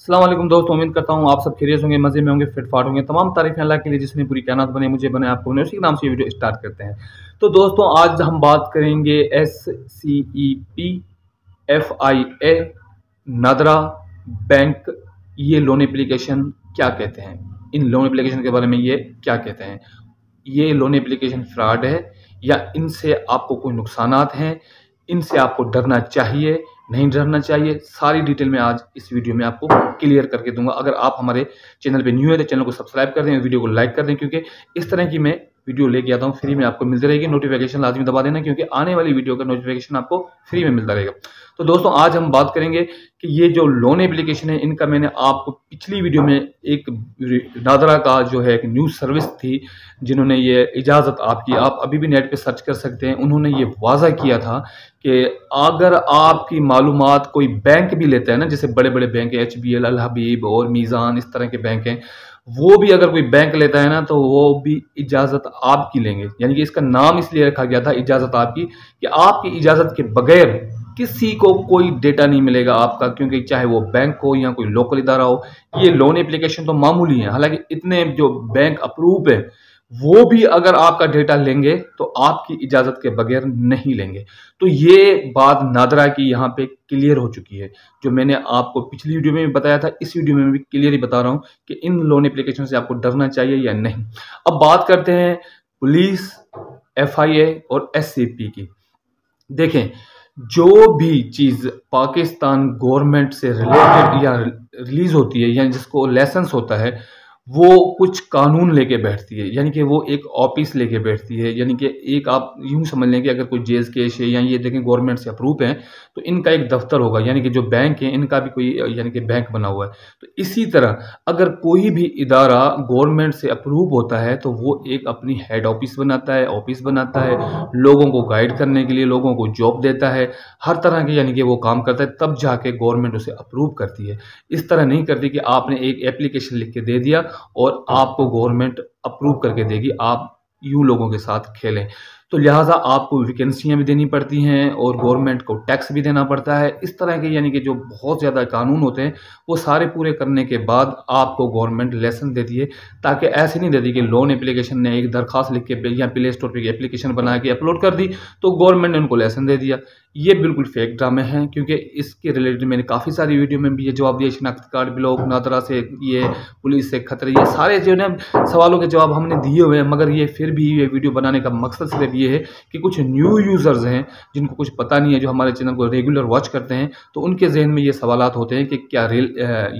अस्सलाम वालेकुम दोस्तों, उम्मीद करता हूँ आप सब खैरियत होंगे, मज़े में होंगे, फिटफाट होंगे। तमाम तारीफ़ें अल्लाह के लिए जिसने पूरी कायनात बने, मुझे बने, आपको बने, उसी के नाम से वीडियो स्टार्ट करते हैं। तो दोस्तों आज हम बात करेंगे SCEP FIA नादरा बैंक, ये लोन एप्लीकेशन क्या कहते हैं, इन लोन एप्लीकेशन के बारे में ये क्या कहते हैं, ये लोन एप्लीकेशन फ्रॉड है या इनसे आपको कोई नुकसानात हैं, इनसे आपको डरना चाहिए, नहीं डरना चाहिए, सारी डिटेल में आज इस वीडियो में आपको क्लियर करके दूंगा। अगर आप हमारे चैनल पे न्यू है तो चैनल को सब्सक्राइब कर दें, वीडियो को लाइक कर दें, क्योंकि इस तरह की मैं वीडियो लेके आता हूँ, फ्री में आपको मिलती रहेगी। नोटिफिकेशन लाजमी दबा देना क्योंकि आने वाली वीडियो का नोटिफिकेशन आपको फ्री में मिलता रहेगा। तो दोस्तों आज हम बात करेंगे कि ये जो लोन एप्लीकेशन है, इनका मैंने आपको पिछली वीडियो में एक नादरा का जो है एक न्यूज़ सर्विस थी जिन्होंने ये इजाज़त आपकी, आप अभी भी नेट पर सर्च कर सकते हैं, उन्होंने ये वादा किया था कि अगर आपकी मालूमात कोई बैंक भी लेता है ना, जैसे बड़े बड़े बैंक है, HBL, अल हबीब और मीज़ान, इस तरह के बैंक हैं, वो भी अगर कोई बैंक लेता है ना तो वो भी इजाज़त आपकी लेंगे। यानी कि इसका नाम इसलिए रखा गया था इजाज़त आपकी कि आपकी इजाज़त के बगैर किसी को कोई डेटा नहीं मिलेगा आपका, क्योंकि चाहे वो बैंक हो या कोई लोकल इदारा हो। ये लोन एप्लीकेशन तो मामूली है, हालांकि इतने जो बैंक अप्रूव है वो भी अगर आपका डेटा लेंगे तो आपकी इजाज़त के बगैर नहीं लेंगे। तो ये बात नादरा की यहाँ पे क्लियर हो चुकी है, जो मैंने आपको पिछली वीडियो में भी बताया था, इस वीडियो में भी क्लियर ही बता रहा हूँ कि इन लोन एप्लीकेशन से आपको डरना चाहिए या नहीं। अब बात करते हैं पुलिस, FIA और SCP की। देखें, जो भी चीज़ पाकिस्तान गवर्नमेंट से रिलेटेड या रिलीज़ होती है या जिसको लाइसेंस होता है, वो कुछ कानून लेके बैठती है, यानी कि वो एक ऑफिस लेके बैठती है। यानी कि एक आप यूँ समझ लें कि अगर कोई JSK है या ये देखें गवर्नमेंट से अप्रूव हैं तो इनका एक दफ्तर होगा, यानी कि जो बैंक है इनका भी कोई यानी कि बैंक बना हुआ है। तो इसी तरह अगर कोई भी इदारा गवर्नमेंट से अप्रूव होता है तो वो एक अपनी हेड ऑफिस बनाता है, ऑफिस बनाता है लोगों को गाइड करने के लिए, लोगों को जॉब देता है, हर तरह के यानी कि वो काम करता है, तब जाके गवर्नमेंट उसे अप्रूव करती है। इस तरह नहीं करती कि आपने एक एप्लीकेशन लिख के दे दिया और आपको गवर्नमेंट अप्रूव करके देगी, आप यूं लोगों के साथ खेलें। तो लिहाजा आपको वैकेंसियां भी देनी पड़ती हैं और गवर्नमेंट को टैक्स भी देना पड़ता है। इस तरह के यानी कि जो बहुत ज़्यादा कानून होते हैं वो सारे पूरे करने के बाद आपको गवर्नमेंट लाइसेंस देती है, ताकि ऐसे नहीं देती कि लोन एप्लीकेशन ने एक दरखास्त लिख के या प्ले स्टोर पर एप्लीकेशन बना के अपलोड कर दी तो गवर्नमेंट ने उनको लाइसेंस दे दिया। ये बिल्कुल फेक ड्रामे हैं, क्योंकि इसके रिलेटेड मैंने काफ़ी सारी वीडियो में भी ये जवाब दिए, शनाख्त कार्ड ब्लॉक, नादरा से, ये पुलिस से खतरे, ये सारे जो ना सवालों के जवाब हमने दिए हुए हैं। मगर ये फिर भी ये वीडियो बनाने का मकसद सिर्फ ये है कि कुछ न्यू यूज़र्स हैं जिनको कुछ पता नहीं है, जो हमारे चैनल को रेगुलर वॉच करते हैं, तो उनके जहन में ये सवालात होते हैं कि क्या रेल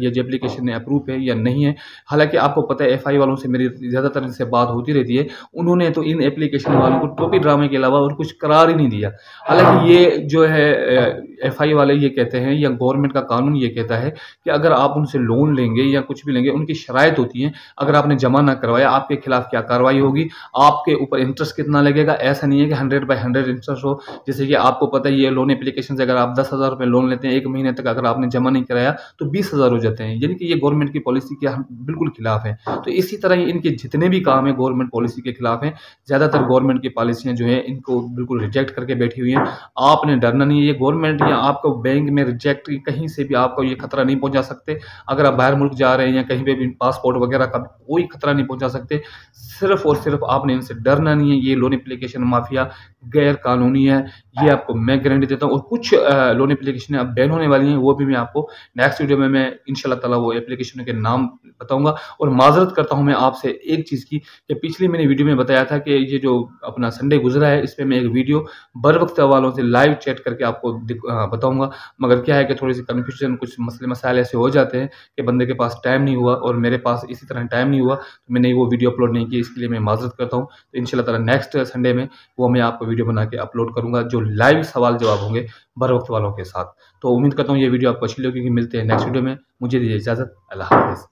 ये जो एप्लीकेशन है अप्रूव है या नहीं है। हालांकि आपको पता है FIA वालों से मेरी ज़्यादातर इनसे बात होती रहती है, उन्होंने तो इन एप्लीकेशन वालों को टोपी ड्रामे के अलावा और कुछ करार ही नहीं दिया। हालाँकि ये जो है FIA वाले ये कहते हैं या गवर्नमेंट का कानून ये कहता है कि अगर आप उनसे लोन लेंगे या कुछ भी लेंगे, उनकी शराइत होती हैं, अगर आपने जमा ना करवाया आपके खिलाफ क्या कार्रवाई होगी, आपके ऊपर इंटरेस्ट कितना लगेगा। ऐसा नहीं है कि 100/100 इंटरेस्ट हो, जैसे कि आपको पता है ये लोन एप्लीकेशन से अगर आप 10,000 रुपये लोन लेते हैं, एक महीने तक अगर आपने जमा नहीं कराया तो 20,000 हो जाते हैं। यानी कि ये गवर्नमेंट की पॉलिसी के हम बिल्कुल खिलाफ है। तो इसी तरह इनके जितने भी काम है गवर्नमेंट पॉलिसी के खिलाफ हैं, ज़्यादातर गवर्नमेंट की पॉलिसियाँ जो हैं इनको बिल्कुल रिजेक्ट करके बैठी हुई हैं। आपने डरना नहीं है, ये गवर्नमेंट या आपको बैंक में रिजेक्ट कहीं से भी आपको ये खतरा नहीं पहुंचा सकते। अगर आप बाहर मुल्क जा रहे हैं या कहीं पे भी पासपोर्ट वगैरह का कोई खतरा नहीं पहुंचा सकते, सिर्फ और सिर्फ आपने इनसे डरना नहीं है। ये लोन एप्लीकेशन माफिया गैर कानूनी है, ये आपको मैं गारंटी देता हूँ। और कुछ लोन एप्लीकेशन अब बैन होने वाली हैं, वो भी मैं आपको नेक्स्ट वीडियो में मैं इंशाल्लाह ताला वो एप्लीकेशन के नाम बताऊँगा। और माजरत करता हूँ मैं आपसे एक चीज़ की कि पिछली मैंने वीडियो में बताया था कि ये जो अपना संडे गुजरा है, इस पर मैं एक वीडियो बरवक्त वालों से लाइव चैट करके आपको बताऊंगा। मगर क्या है कि थोड़ी सी कन्फ्यूजन, कुछ मसले मसाइल ऐसे हो जाते हैं कि बंदे के पास टाइम नहीं हुआ और मेरे पास इसी तरह टाइम नहीं हुआ, तो मैंने वो वीडियो अपलोड नहीं की, इसके लिए मैं माजरत करता हूँ। तो इंशाल्लाह ताला नेक्स्ट संडे में वो मैं आपको वीडियो बना के अपलोड करूँगा, जो लाइव सवाल जवाब होंगे बर वक्त वालों के साथ। तो उम्मीद करता हूँ ये वीडियो आपको अच्छी लगेगी। मिलते हैं नेक्स्ट वीडियो में, मुझे दीजिए इजाज़त, अल्लाह हाफ़िज़।